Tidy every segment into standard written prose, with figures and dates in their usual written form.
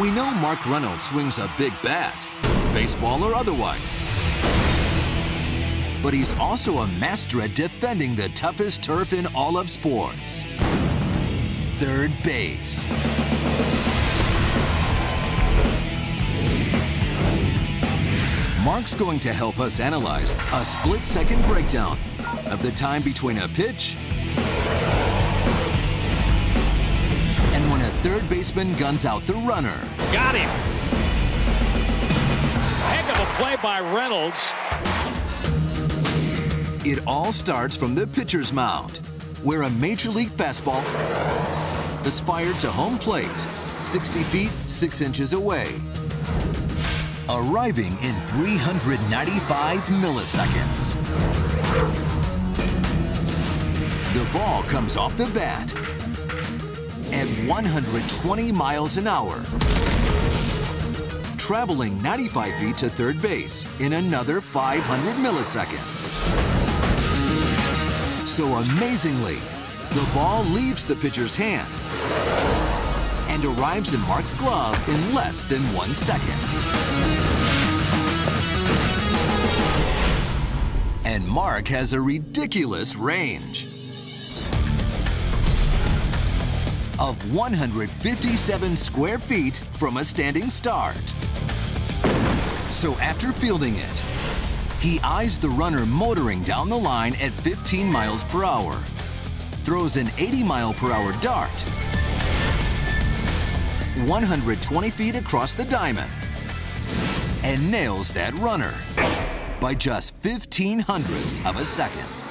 We know Mark Reynolds swings a big bat, baseball or otherwise. But he's also a master at defending the toughest turf in all of sports. Third base. Mark's going to help us analyze a split-second breakdown of the time between a pitch and when a third baseman guns out the runner. Got him. Heck of a play by Reynolds. It all starts from the pitcher's mound, where a major league fastball is fired to home plate, 60 feet, 6 inches away, arriving in 395 milliseconds. The ball comes off the bat at 120 miles an hour, traveling 95 feet to third base in another 500 milliseconds. So amazingly, the ball leaves the pitcher's hand and arrives in Mark's glove in less than 1 second. And Mark has a ridiculous range of 157 square feet from a standing start. So after fielding it, he eyes the runner motoring down the line at 15 miles per hour, throws an 80-mile-per-hour dart 120 feet across the diamond, and nails that runner by just 0.15 of a second.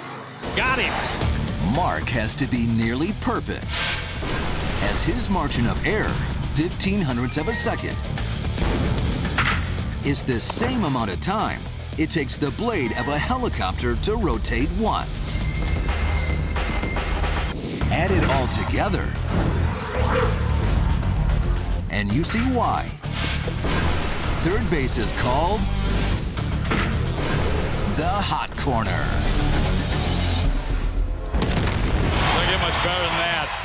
Got him. Mark has to be nearly perfect, as his margin of error, 0.15 of a second, is the same amount of time it takes the blade of a helicopter to rotate once. Add it all together, and you see why third base is called the hot corner. Doesn't get much better than that.